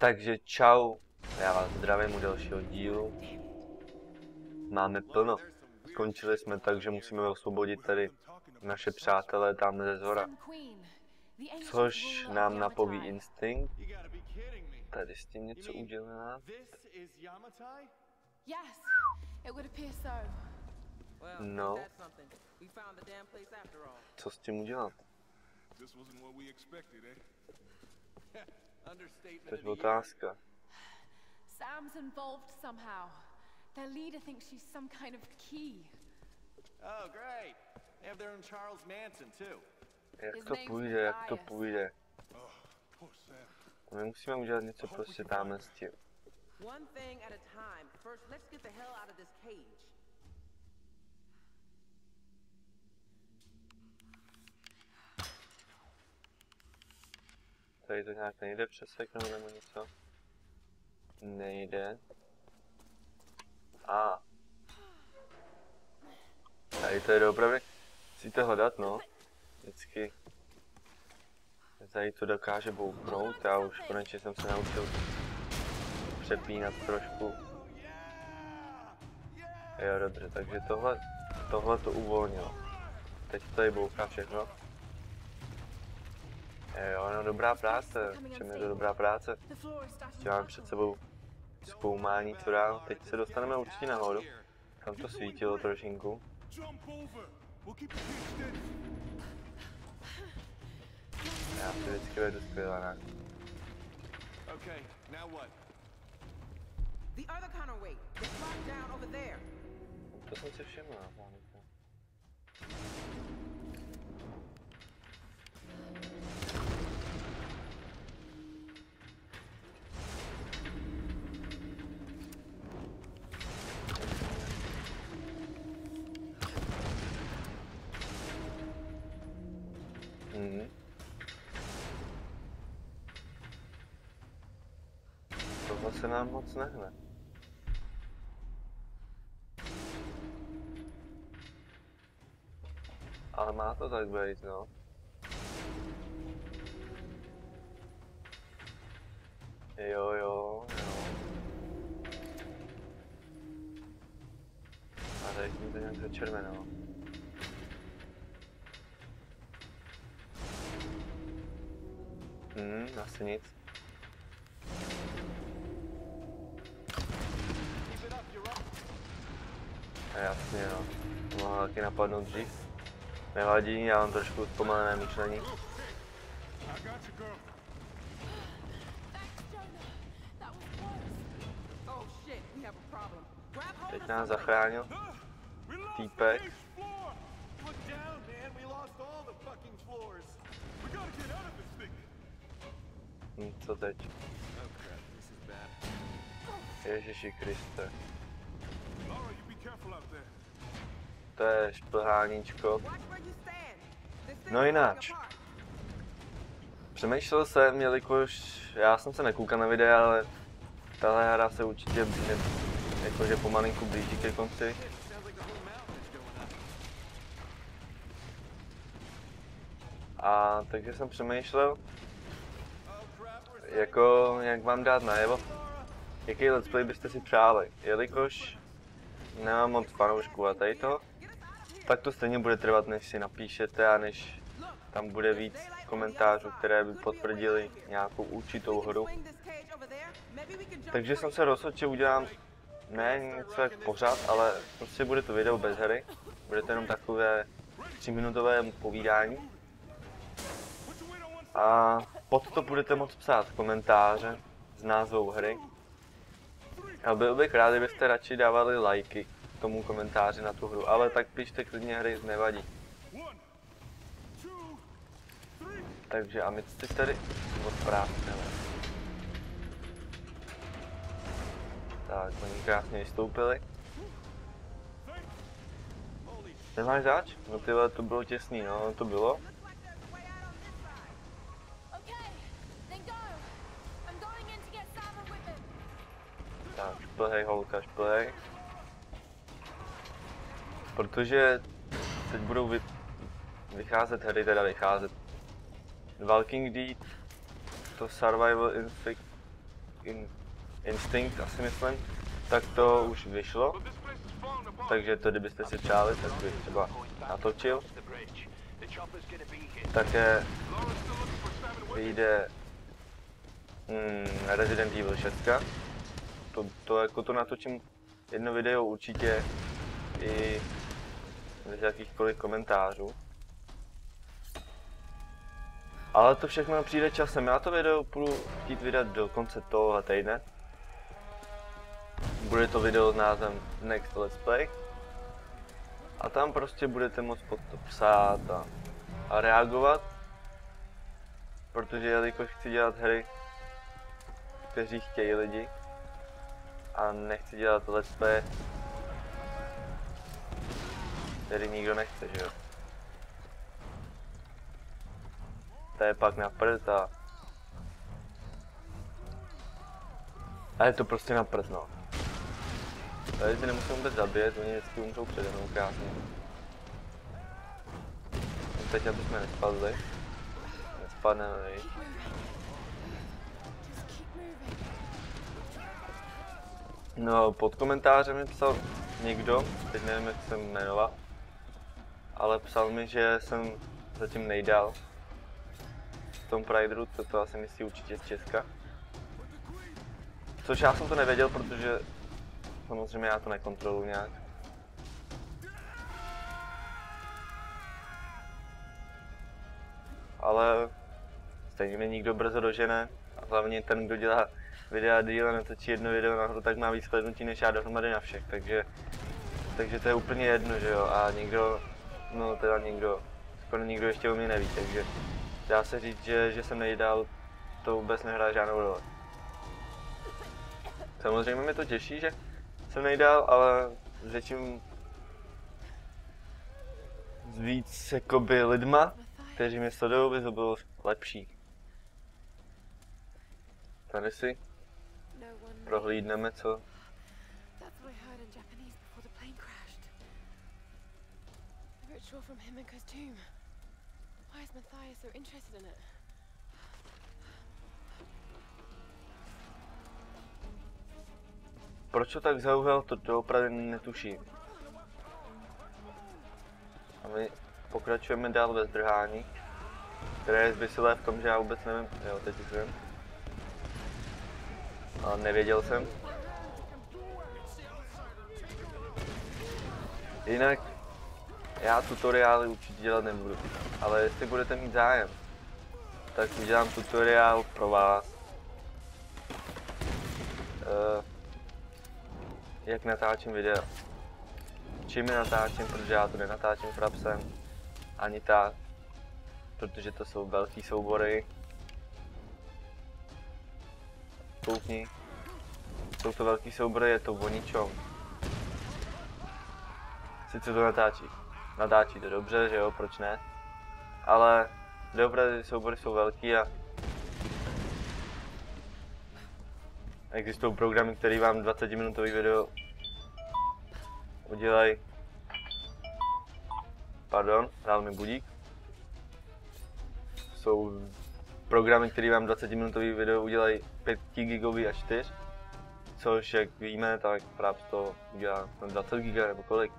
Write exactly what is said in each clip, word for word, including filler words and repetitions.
Takže čau, já vás zdravím u dalšího dílu. Máme plno. Skončili jsme tak, že musíme osvobodit tady naše přátelé tam ze zhora. Což nám napoví instinkt. Tady s tím něco udělá. No. Co s tím udělat? To je otázka. Sam's involved somehow. Their leader thinks she's some kind of key. Oh, great. They have their own Charles Manson too. Jak to půjde, jak to půjde. My musíme udělat něco prostě tamhle s tím. One thing at a time. First, let's get the hell out of this cage. Tady to nějak nejde přeseknout nebo něco? Nejde. A. Tady to je opravdu. Musíte hledat, no. Vždycky. Tady to dokáže bouknout, já už konečně jsem se naučil přepínat trošku. Jo, dobře, takže tohle, tohle to uvolnilo. Teď tady bouká všechno. Jo, no dobrá práce, čem je to dobrá práce. Máme před sebou zkoumání, co dál. Teď se dostaneme určitě nahoru. Tam to svítilo trošinku. Já si vždycky vedu skvělaná. To jsem si všiml. Tohle se nám moc nehne. Ale má to tak být, no. Jo, jo, jo. A tady jsme to nějak začervenalo. Hmm, asi nic. Jasně, no. To mohlo taky napadnout dřív. Nevadí, já mám trošku zpomalené myšlení. Teď nás zachránil týpek. Co teď? Ježiši Kriste. To je šplháníčko. No jináč. Přemýšlel jsem, jelikož já jsem se nekoukal na videa, ale tahle hra se určitě blíže, jakože pomalinku blíží ke konci. A takže jsem přemýšlel, jako jak vám dát najevo, jaký let's play byste si přáli, jelikož nemám moc fanoušků a tady to, tak to stejně bude trvat, než si napíšete a než tam bude víc komentářů, které by potvrdili nějakou určitou hru. Takže jsem se rozhodl, že udělám ne něco jak pořád, ale prostě bude to video bez hry, bude to jenom takové tříminutové povídání. A pod to budete moct psát komentáře s názvou hry. A byl bych rád, kdybyste radši dávali lajky k tomu komentáři na tu hru, ale tak píšte klidně hry, nevadí. Takže a my teď tady odprávneme. Tak, oni krásně vystoupili. Nemáš záč? No tyhle, to bylo těsný, no to bylo. Šplhej, holka, šplhej. Protože teď budou vy... vycházet hry, teda vycházet. Walking Dead, to Survival Instinct, in, Instinct asi myslím, tak to už vyšlo, takže to kdybyste si přáli, tak bych třeba natočil. Také vyjde mm, Resident Evil šest, to, to, jako to natočím jedno video určitě i bez jakýchkoliv komentářů. Ale to všechno přijde časem, já to video budu chtít vydat do konce tohohle týdne. Bude to video s názvem Next Let's Play. A tam prostě budete moct pod to psát a, a reagovat. Protože jelikož chci dělat hry, kteří chtějí lidi. A nechci dělat let's play, který nikdo nechce, že jo. To je pak na prd a... a je to prostě na prd, no. Tady si nemusím vůbec zabít, oni vždycky umřou přede mnou krásně. Teď, aby jsme nespadli. Nespadneme, víš. No, pod komentářem mi psal někdo, teď nevím, jak jsem jmenoval, ale psal mi, že jsem zatím nejdál v tom Prideru, co to asi myslí určitě z Česka. Což já jsem to nevěděl, protože samozřejmě já to nekontroluji nějak. Ale stejně mě nikdo brzo dožene. A hlavně ten, kdo dělá videa díl a netočí jedno video na hru, tak má víc hlednutí než já dohromady na všech. Takže, takže to je úplně jedno, že jo. A nikdo, no teda nikdo, skoro nikdo ještě o mě neví. Takže dá se říct, že, že jsem nejdál, to vůbec nehraje žádnou roli. Samozřejmě mi to těší, že jsem nejdál, ale že čím víc jakoby lidma, kteří mě sledují, by to bylo lepší. Tady si prohlídneme, co... Why is Matthias so interested in it? Proč to tak zauhel, to doopravdy netuším. A my pokračujeme dál ve zdrhání, které je zbysilé v tom, že já vůbec nevím, jo, teď už vím. Ale nevěděl jsem. Jinak já tutoriály určitě dělat nebudu, ale jestli budete mít zájem, tak udělám tutoriál pro vás, eh, jak natáčím video, čím je natáčím, protože já to nenatáčím frapsem, ani tak, protože to jsou velký soubory, koukni, jsou to velký soubory, je to o ničom, sice to natáčí. Natáčí to dobře, že jo, proč ne? Ale doopravdy soubory jsou velký a existují programy, které vám dvacetiminutový video udělají. Pardon, dál mi budík. Jsou programy, které vám dvacetiminutový video udělají pět gigový a čtyři, což jak víme, tak právě to udělá dvacet gigabajtů nebo kolik.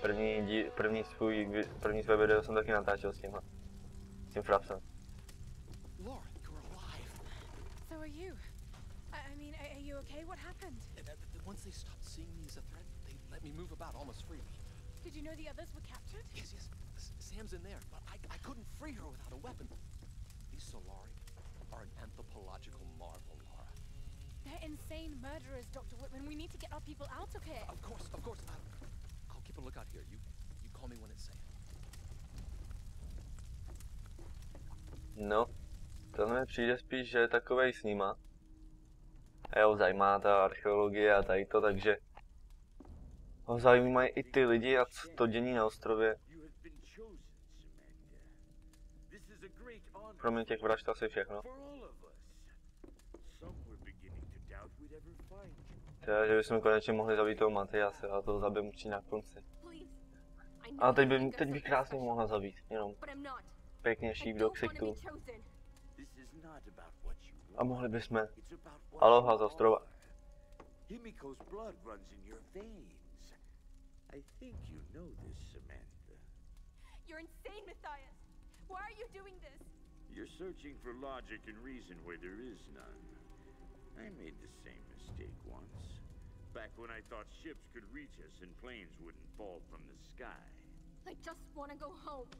První, dí, první, svůj, první své video jsem taky natáčel s tímhle, s tím frapsem. They're insane murderers, Doctor Whitman. We need to get our people out of here. Of course, of course. Keep a look out here. You, you call me when it's safe. No, tohle mi přijde spíš, že je takovej s nima. A jeho zajímá ta archeologie a tady to, takže... ho zajímají i ty lidi a co to dění na ostrově. Kromě těch vražd asi všechno. Teda, že bychom konečně mohli zabít toho Matyase, ale toho zabijím určitě na konci. Ale teď, by, teď bych krásně mohla zabít, jenom pěkně šíp do ksichtu. a mohli bychom Aloha z ostrova. Himiko's blood runs in your veins. I think you know this, Samantha. You're insane, Matthias. Why are you doing this? You're searching for logic and reason where there is none. I made the same mistake once. Back when I thought ships could reach us and planes wouldn't fall from the sky. I just want to go home.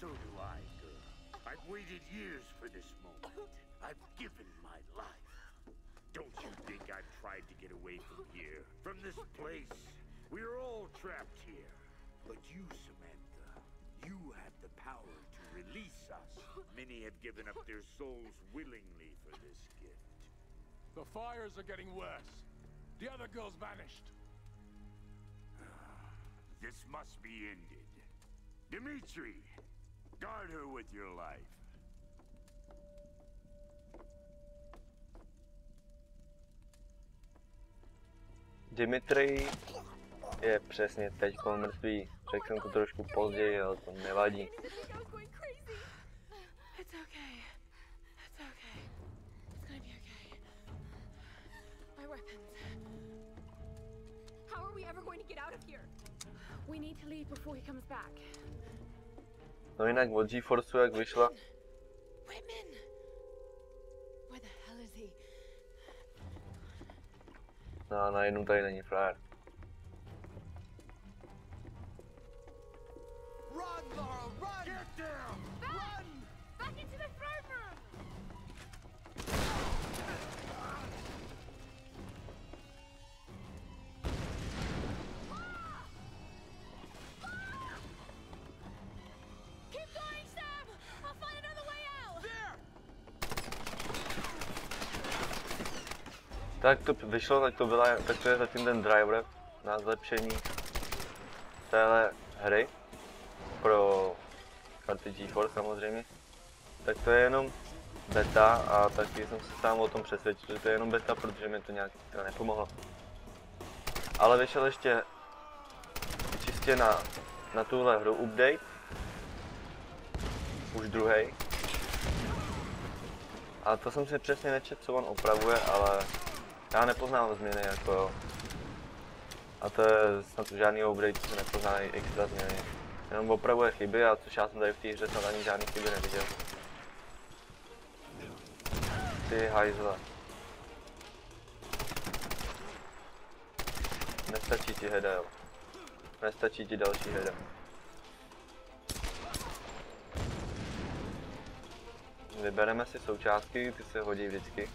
So do I, girl. I've waited years for this moment. I've given my life. Don't you think I've tried to get away from here? From this place? We're all trapped here. But you, Samantha, you have the power to release us. Many have given up their souls willingly for this gift. The fires are getting worse. The other girls vanished. This must be ended. Dimitri, guard her with your life. Dimitri je přesně teďko mrtvý. Řekl jsem to trošku později, ale to nevadí. No jinak od GeForceu, jak vyšla. No, najednou tady není frajer. Tak to vyšlo, tak to, byla, tak to je zatím ten driver na zlepšení téhle hry pro karty GeForce samozřejmě. Tak to je jenom beta a taky jsem se sám o tom přesvědčil, že to je jenom beta, protože mi to nějak nepomohlo. Ale vyšel ještě čistě na, na tuhle hru update, už druhý. A to jsem si přesně nečetl, co on opravuje, ale já nepoznám změny jako jo. A to je snad žádný update, co se nepozná extra změny. Jenom opravuje chyby, a což já jsem tady v té hře snad ani žádný chyby neviděl. Ty hajzle. Nestačí ti heda, jo. Nestačí ti další heda. Vybereme si součástky, ty se hodí vždycky.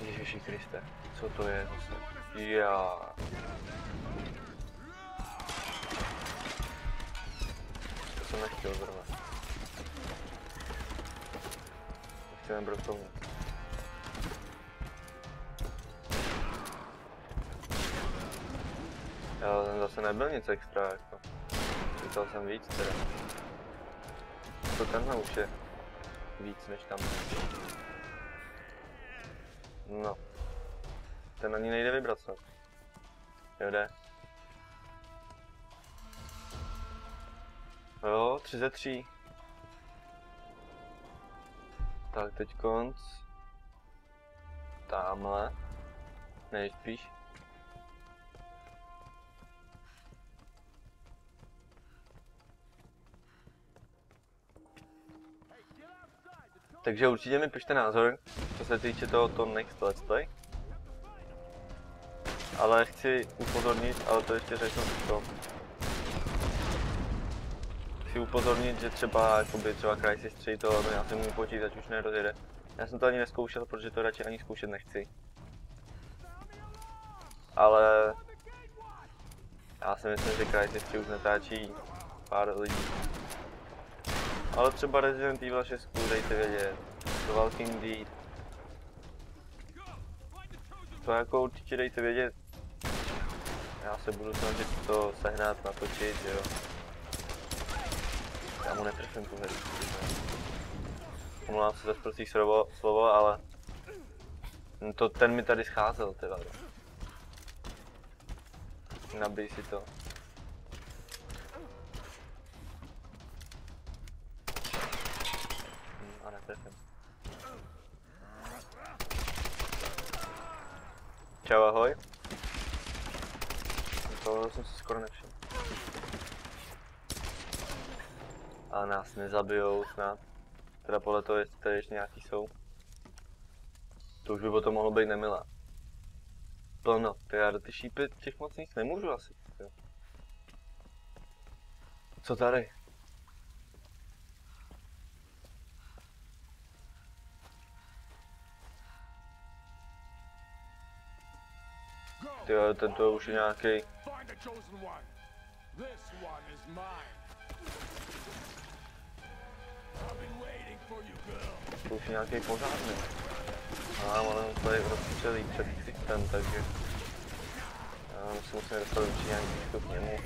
Ježiši Kriste, co to je zase? Já. To jsem nechtěl zrovna. Nechtěl jen brokovnout. Ale ten zase nebyl nic extra, jako. Čítal jsem víc teda. To tenhle už je víc než tam. No, ten ani nejde vybrat snad. Jo, jde. Jo, tři ze tří. Tak teď konc. Támhle. Nejspíš. Takže určitě mi pište názor, co se týče tohoto next let's play. Ale chci upozornit, ale to ještě řeknu to. Chci upozornit, že třeba, jakoby, třeba Crysis tři to já si můžu počítat, už nerozjede. Já jsem to ani neskoušel, protože to radši ani zkoušet nechci. Ale já si myslím, že Crysis tři už natáčí pár lidí. Ale třeba Resident Evil šest, dejte vědět, to Walking Dead. To jako určitě dejte vědět. Já se budu snažit to sehnat, natočit, jo. Já mu netrefím tu hru. Omlouvám se za prostý slovo, ale to, ten mi tady scházel, teda. Nabij si to. Ciao, ahoy. This connection. A nás nezabijou snad. Teda podle toho, jestli tady ještě nějaký jsou. To už by potom mohlo být nemilé. Plno, ty já do ty šípy těch moc nic nemůžu asi. Jo. Co tady? Ty jo, tento už je nějaký. To už je nějaký pořádný. A ale on tady rozstřelí před křičem, takže já musím se dostat určitě nějaký přístup k němu.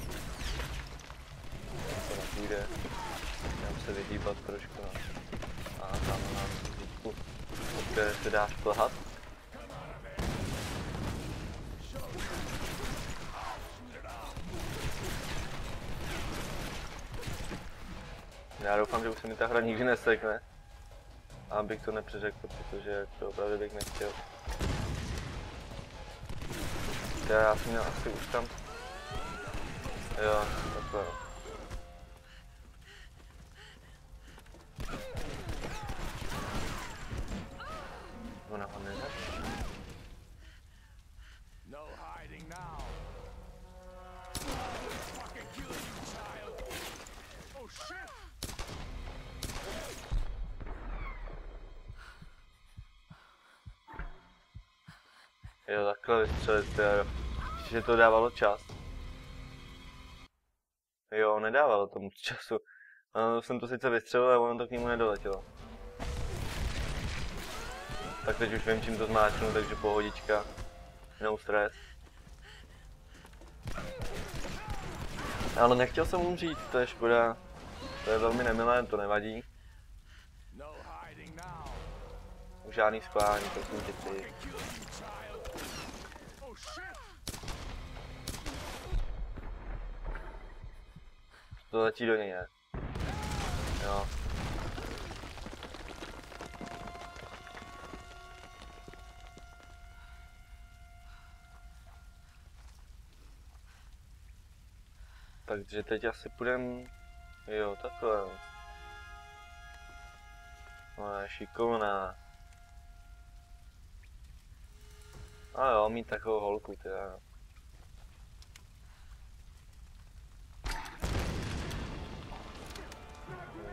To nepůjde. Dám se vyhýbat trošku na... a tam mám výzku, od které se dá šplhat. Já doufám, že už se mi ta hra nikdy nesekne. Abych to nepřeřekl, protože to opravdu bych nechtěl. Já jsem měl asi už tam... Jo, takhle. Ona ho nezačne. Jo, takhle vystřelit, jo. Že to dávalo čas. Jo, nedávalo tomu času. Ano, jsem to sice vystřelil, ale ono to k němu nedoletělo. Tak teď už vím, čím to zmáčknu, takže pohodička. No stres. Ale nechtěl jsem umřít, to je škoda. To je velmi nemilé, to nevadí. Už žádný spání, prosím tě ty. To letí do něj, ne? Jo. Takže teď asi půjdem... Jo, takhle. No, je šikovná. A jo, mít takovou holku, teda.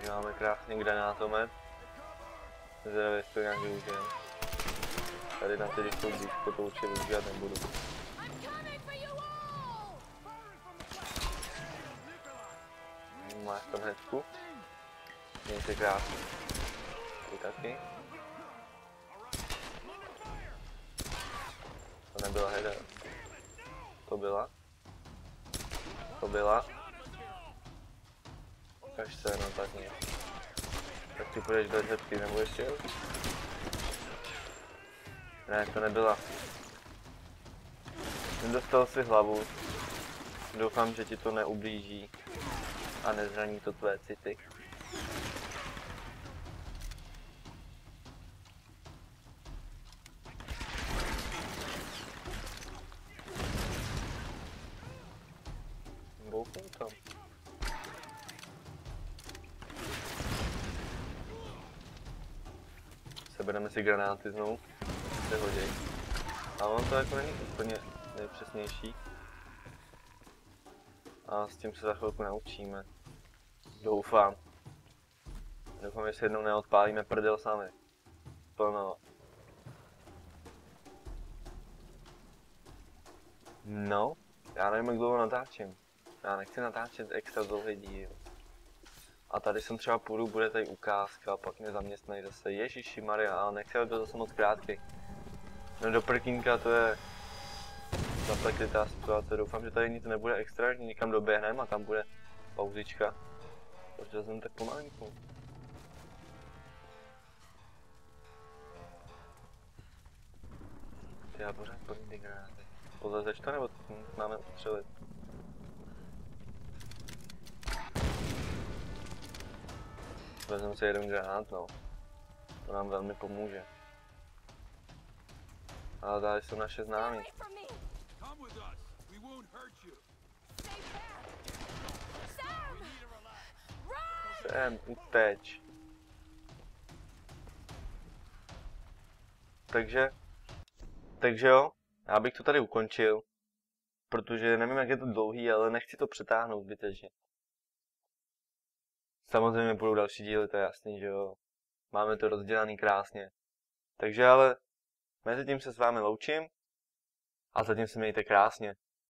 Máme krásný granátomet. Zdravě to nějak využijem. Tady na tedy jsou blízko, to určitě využívat nebudu. Máš tam hnedku. Měj se krásný. Ty taky. To nebyla header. To byla. To byla. Ukaž se, no tak ne. Tak ty půjdeš do hřebky, nebo ještě? Ne, to nebyla. Nedostal si hlavu. Doufám, že ti to neublíží a nezraní to tvé city. Bouknu tam. Sebereme si granáty znovu, se hodí. A on to jako není úplně nejpřesnější. A s tím se za chvilku naučíme. Doufám. Doufám, že se jednou neodpálíme prdel sami. Plno. No, já nevím, jak dlouho natáčím. Já nechci natáčet extra dlouhý díl. A tady jsem třeba půjdu, bude tady ukázka a pak mě zaměstnají zase. Ježiši Maria, ale nechci, aby to zase moc krátký. No do prkínka to je zaplekitá situace. Doufám, že tady nic nebude extra, že někam doběhneme a tam bude pauzička. Protože jsem tak pomalinku. Já pořád plný ty granáty. Pozlezeš to nebo máme ustřelit? Vezmu si jeden granát, no. To nám velmi pomůže. A dalej są nasi znani. Sam, uciec. Takže, takže jo, já bych to tady ukončil, protože nevím, jak je to dlouhý, ale nechci to přetáhnout zbytečně. Samozřejmě budou další díly, to je jasný, že jo. Máme to rozdělaný krásně. Takže ale mezi tím se s vámi loučím a zatím se mějte krásně.